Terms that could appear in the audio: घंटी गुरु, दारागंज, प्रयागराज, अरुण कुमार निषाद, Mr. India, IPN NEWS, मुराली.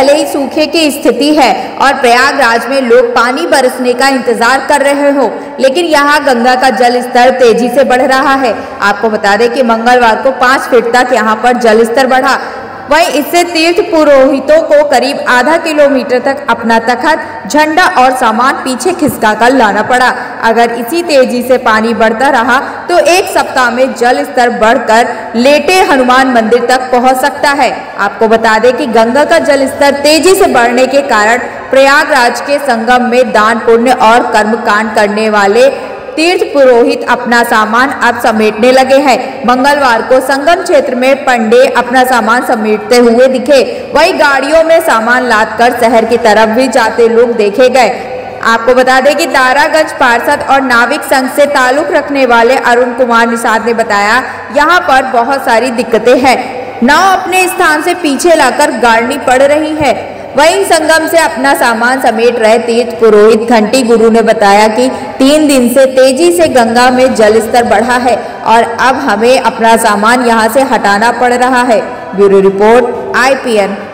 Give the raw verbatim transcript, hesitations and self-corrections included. पहले ही सूखे की स्थिति है और प्रयागराज में लोग पानी बरसने का इंतजार कर रहे हो, लेकिन यहाँ गंगा का जल स्तर तेजी से बढ़ रहा है। आपको बता दें कि मंगलवार को पाँच फीट तक यहाँ पर जल स्तर बढ़ा। वहीं इससे तीर्थ पुरोहितों को करीब आधा किलोमीटर तक अपना तखत, झंडा और सामान पीछे खिसका कर लाना पड़ा। अगर इसी तेजी से पानी बढ़ता रहा तो एक सप्ताह में जल स्तर बढ़कर लेटे हनुमान मंदिर तक पहुंच सकता है। आपको बता दें कि गंगा का जल स्तर तेजी से बढ़ने के कारण प्रयागराज के संगम में दान पुण्य और कर्मकांड करने वाले तीर्थ पुरोहित अपना सामान अब समेटने लगे हैं। मंगलवार को संगम क्षेत्र में पंडे अपना सामान समेटते हुए दिखे, वही गाड़ियों में सामान लादकर शहर की तरफ भी जाते लोग देखे गए। आपको बता दें कि दारागंज पार्षद और नाविक संघ से ताल्लुक रखने वाले अरुण कुमार निषाद ने बताया, यहाँ पर बहुत सारी दिक्कतें हैं, नाव अपने स्थान से पीछे लाकर गाड़नी पड़ रही है। वहीं संगम से अपना सामान समेट रहे तीर्थ पुरोहित घंटी गुरु ने बताया कि तीन दिन से तेजी से गंगा में जल स्तर बढ़ा है और अब हमें अपना सामान यहां से हटाना पड़ रहा है। Bureau report I P N.